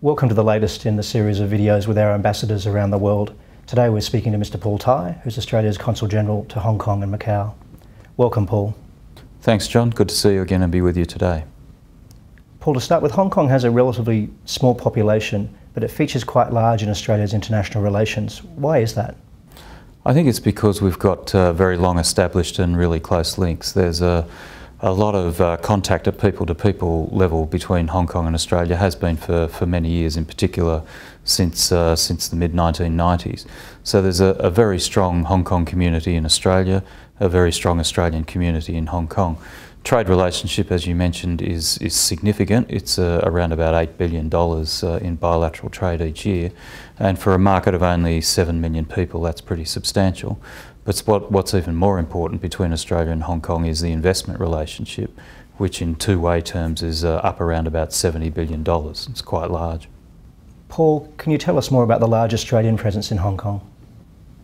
Welcome to the latest in the series of videos with our ambassadors around the world. Today we're speaking to Mr. Paul Tighe, who's Australia's Consul-General to Hong Kong and Macau. Welcome, Paul. Thanks, John. Good to see you again and be with you today. Paul, to start with, Hong Kong has a relatively small population, but it features quite large in Australia's international relations. Why is that? I think it's because we've got very long established and really close links. There's a lot of contact at people-to-people level between Hong Kong and Australia has been for many years, in particular since the mid-1990s. So there's a very strong Hong Kong community in Australia, a very strong Australian community in Hong Kong. Trade relationship, as you mentioned, is significant. It's around about $8 billion in bilateral trade each year, and for a market of only 7 million people, that's pretty substantial. But what's even more important between Australia and Hong Kong is the investment relationship, which in two-way terms is up around about $70 billion. It's quite large. Paul, can you tell us more about the large Australian presence in Hong Kong?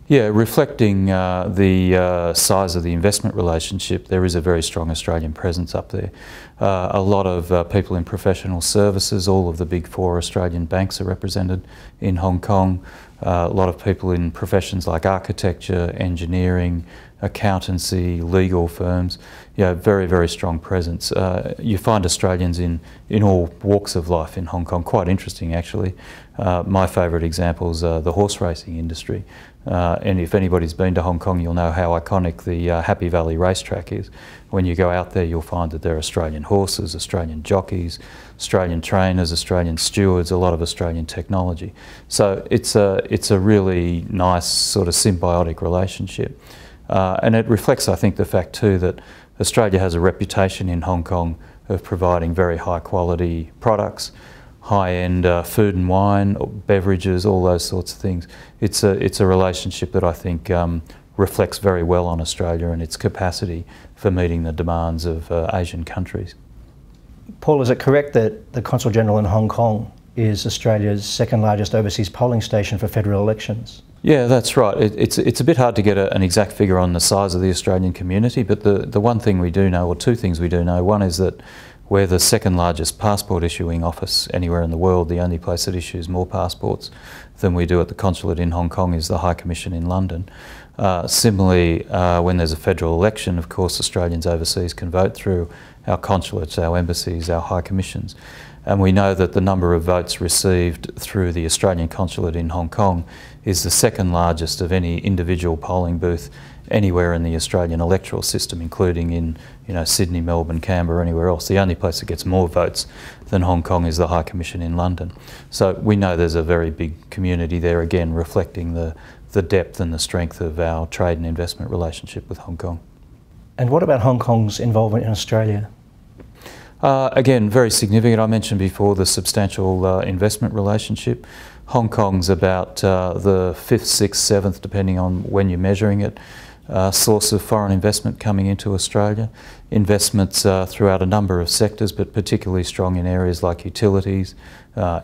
Yeah, reflecting the size of the investment relationship, there is a very strong Australian presence up there. A lot of people in professional services, all of the big four Australian banks are represented in Hong Kong. A lot of people in professions like architecture, engineering, accountancy, legal firms, very, very strong presence. You find Australians in all walks of life in Hong Kong, quite interesting actually. My favourite examples are the horse racing industry. And if anybody's been to Hong Kong, you'll know how iconic the Happy Valley racetrack is. When you go out there, you'll find that there are Australian horses, Australian jockeys, Australian trainers, Australian stewards, a lot of Australian technology. So it's a really nice sort of symbiotic relationship. And it reflects, I think, the fact too that Australia has a reputation in Hong Kong of providing very high quality products, high-end food and wine, beverages, all those sorts of things. It's a relationship that I think reflects very well on Australia and its capacity for meeting the demands of Asian countries. Paul, is it correct that the Consul-General in Hong Kong is Australia's second largest overseas polling station for federal elections? Yeah, that's right. It's a bit hard to get an exact figure on the size of the Australian community, but the one thing we do know, or two things we do know, one is that we're the second largest passport issuing office anywhere in the world. The only place that issues more passports than we do at the consulate in Hong Kong is the High Commission in London. Similarly, when there's a federal election, of course, Australians overseas can vote through our consulates, our embassies, our High Commissions. And we know that the number of votes received through the Australian consulate in Hong Kong is the second largest of any individual polling booth anywhere in the Australian electoral system, including in Sydney, Melbourne, Canberra, anywhere else. The only place that gets more votes than Hong Kong is the High Commission in London. So we know there's a very big community there, again reflecting the depth and the strength of our trade and investment relationship with Hong Kong. And what about Hong Kong's involvement in Australia? Again, very significant. I mentioned before the substantial investment relationship. Hong Kong's about the fifth, sixth, seventh, depending on when you're measuring it, source of foreign investment coming into Australia. Investments throughout a number of sectors, but particularly strong in areas like utilities,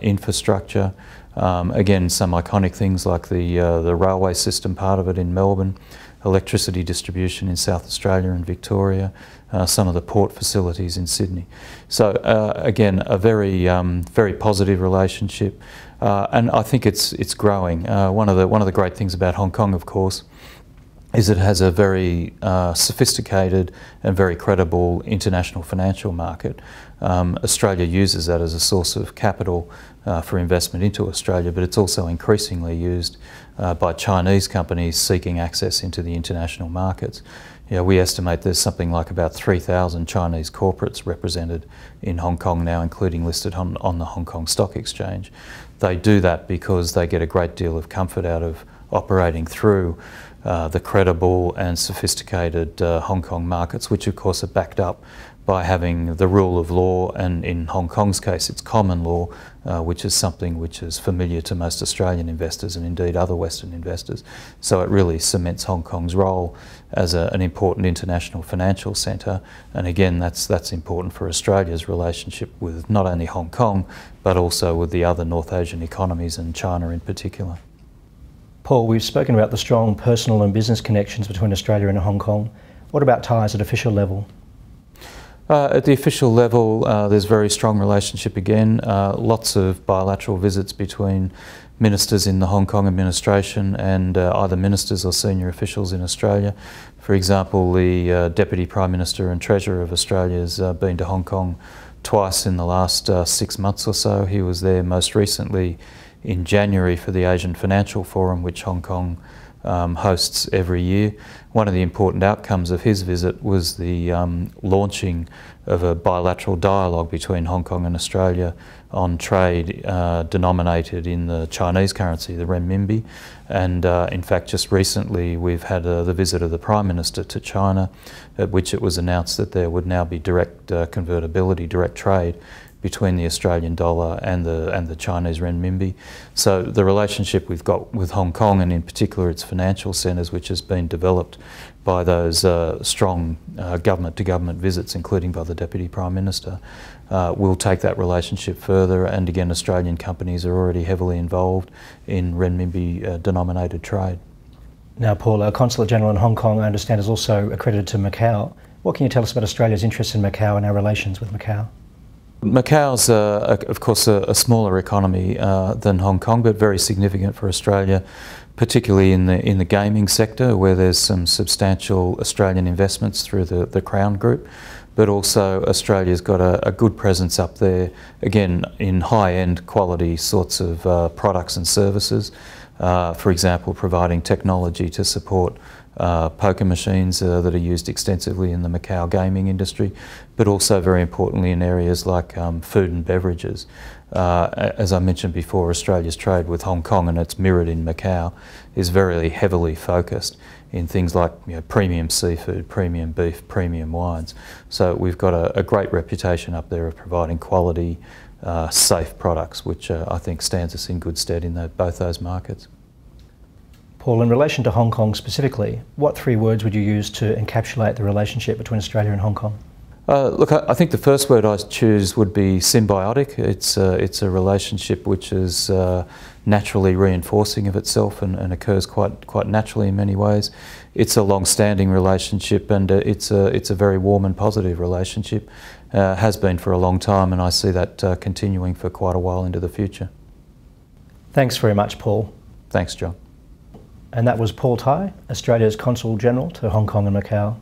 infrastructure. Again, some iconic things like the railway system part of it in Melbourne, electricity distribution in South Australia and Victoria, some of the port facilities in Sydney. So again, a very, very positive relationship, and I think it's growing. One of the great things about Hong Kong, of course, is it has a very sophisticated and very credible international financial market. Australia uses that as a source of capital for investment into Australia, but it's also increasingly used by Chinese companies seeking access into the international markets. We estimate there's something like about 3,000 Chinese corporates represented in Hong Kong now, including listed on the Hong Kong Stock Exchange. They do that because they get a great deal of comfort out of operating through the credible and sophisticated Hong Kong markets, which of course are backed up by having the rule of law, and in Hong Kong's case it's common law, which is something which is familiar to most Australian investors and indeed other Western investors. So it really cements Hong Kong's role as an important international financial centre, and again that's important for Australia's relationship with not only Hong Kong but also with the other North Asian economies and China in particular. Paul, we've spoken about the strong personal and business connections between Australia and Hong Kong. What about ties at official level? At the official level, there's very strong relationship again. Lots of bilateral visits between ministers in the Hong Kong administration and either ministers or senior officials in Australia. For example, the Deputy Prime Minister and Treasurer of Australia has been to Hong Kong twice in the last 6 months or so. He was there most recently in January for the Asian Financial Forum, which Hong Kong hosts every year. One of the important outcomes of his visit was the launching of a bilateral dialogue between Hong Kong and Australia on trade denominated in the Chinese currency, the Renminbi. And in fact, just recently we've had the visit of the Prime Minister to China, at which it was announced that there would now be direct convertibility, direct trade between the Australian dollar and the Chinese renminbi. So the relationship we've got with Hong Kong, and in particular its financial centres, which has been developed by those strong government-to-government visits, including by the Deputy Prime Minister, will take that relationship further. And again, Australian companies are already heavily involved in renminbi-denominated trade. Now, Paul, our Consul-General in Hong Kong, I understand, is also accredited to Macau. What can you tell us about Australia's interest in Macau and our relations with Macau? Macau's, of course, a smaller economy than Hong Kong, but very significant for Australia, particularly in the gaming sector, where there's some substantial Australian investments through the Crown Group. But also Australia's got a good presence up there, again, in high-end quality sorts of products and services. For example, providing technology to support poker machines that are used extensively in the Macau gaming industry, but also very importantly in areas like food and beverages. As I mentioned before, Australia's trade with Hong Kong, and it's mirrored in Macau, is very heavily focused in things like, you know, premium seafood, premium beef, premium wines. So we've got a great reputation up there of providing quality, safe products, which I think stands us in good stead in both those markets. Paul, in relation to Hong Kong specifically, what three words would you use to encapsulate the relationship between Australia and Hong Kong? Look, I think the first word I'd choose would be symbiotic. It's a relationship which is naturally reinforcing of itself and occurs quite naturally in many ways. It's a long-standing relationship, and it's a very warm and positive relationship. Has been for a long time, and I see that continuing for quite a while into the future. Thanks very much, Paul. Thanks, John. And that was Paul Tighe, Australia's Consul-General to Hong Kong and Macau.